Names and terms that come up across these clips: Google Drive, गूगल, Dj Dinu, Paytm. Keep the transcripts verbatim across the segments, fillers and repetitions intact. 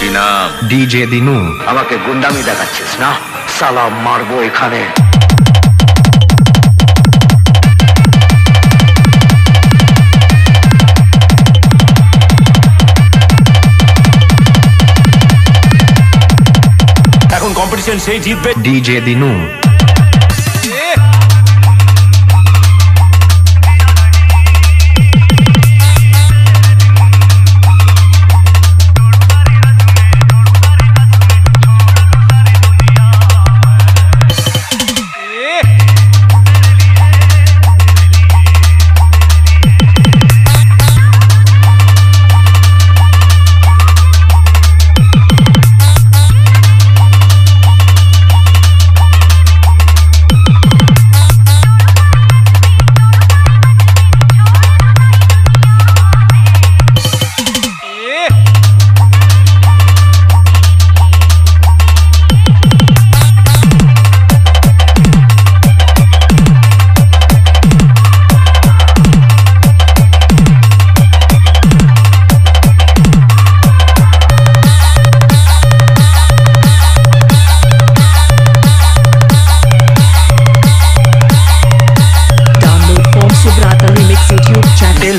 की नाम डीजे दिनू আমাকে গুন্ডামি দেখাচ্ছিস না শালা মারবো এখানে এখন কম্পিটিশন সেই জিতবে ডিজে দিনু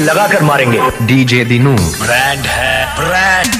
लगा कर मारेंगे डीजे दिनू ब्रांड है ब्रांड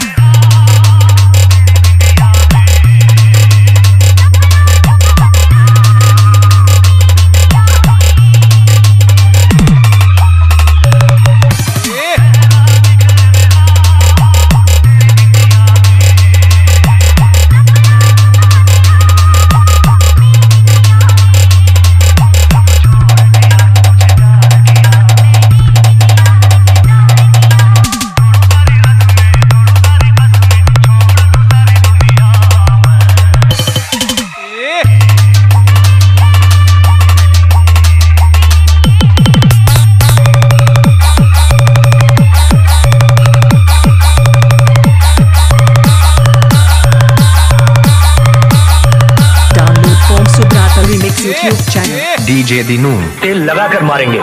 डीजे दिनू तेल लगा कर मारेंगे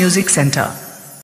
म्यूजिक सेंटर।